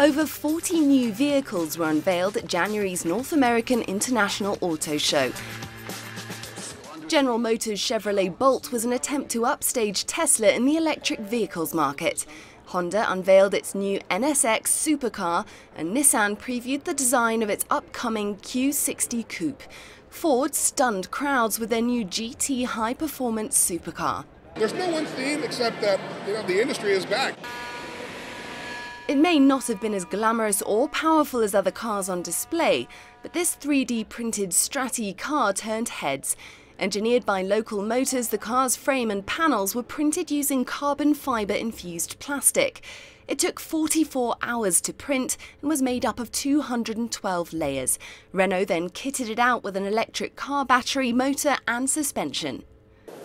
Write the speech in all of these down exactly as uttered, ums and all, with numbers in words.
Over forty new vehicles were unveiled at January's North American International Auto Show. General Motors' Chevrolet Bolt was an attempt to upstage Tesla in the electric vehicles market. Honda unveiled its new N S X supercar, and Nissan previewed the design of its upcoming Q sixty Coupe. Ford stunned crowds with their new G T high-performance supercar. There's no one theme except that, you know, the industry is back. It may not have been as glamorous or powerful as other cars on display, but this three D printed Strati car turned heads. Engineered by Local Motors, the car's frame and panels were printed using carbon fibre-infused plastic. It took forty-four hours to print and was made up of two hundred twelve layers. Renault then kitted it out with an electric car battery, motor and suspension.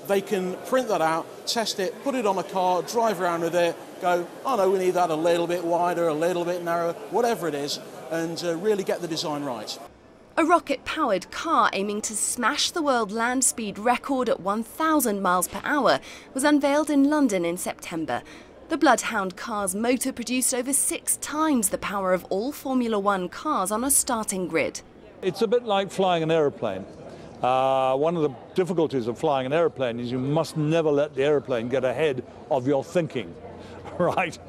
They can print that out, test it, put it on a car, drive around with it, go, oh no, we need that a little bit wider, a little bit narrower, whatever it is, and uh, really get the design right. A rocket-powered car aiming to smash the world land speed record at one thousand miles per hour was unveiled in London in September. The Bloodhound car's motor produced over six times the power of all Formula One cars on a starting grid. It's a bit like flying an aeroplane. Uh, one of the difficulties of flying an aeroplane is you must never let the aeroplane get ahead of your thinking, right?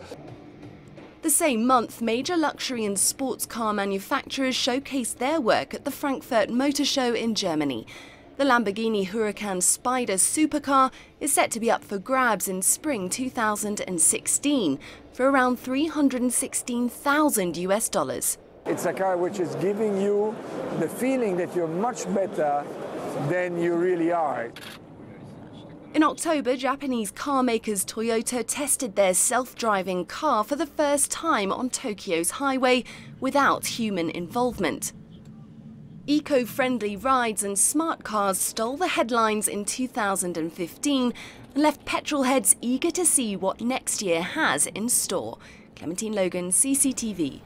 The same month, major luxury and sports car manufacturers showcased their work at the Frankfurt Motor Show in Germany. The Lamborghini Huracan Spyder supercar is set to be up for grabs in spring two thousand sixteen for around three hundred sixteen thousand US dollars. It's a car which is giving you the feeling that you're much better than you really are. In October, Japanese car makers Toyota tested their self-driving car for the first time on Tokyo's highway without human involvement. Eco-friendly rides and smart cars stole the headlines in two thousand fifteen and left petrol heads eager to see what next year has in store. Clementine Logan, C C T V.